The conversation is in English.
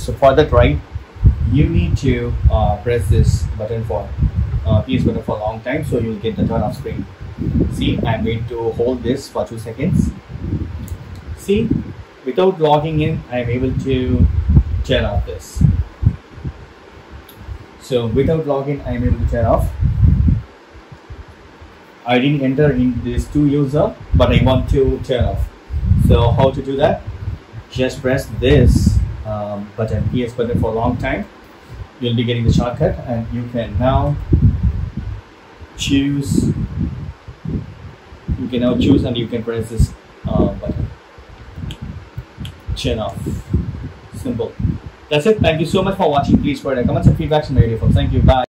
So for that, right, you need to press this button for PS button for a long time, so you'll get the turn off screen. See, I'm going to hold this for 2 seconds. See, without logging in, I am able to turn off this. So without login, I am able to turn off. I didn't enter in this two user, but I want to turn off. So how to do that? Just press this button, PS button for a long time. You'll be getting the shortcut, and you can now choose. You can now choose, and you can press this button. Turn off. Simple. That's it. Thank you so much for watching. Please provide comments and feedback on my video. Thank you. Bye.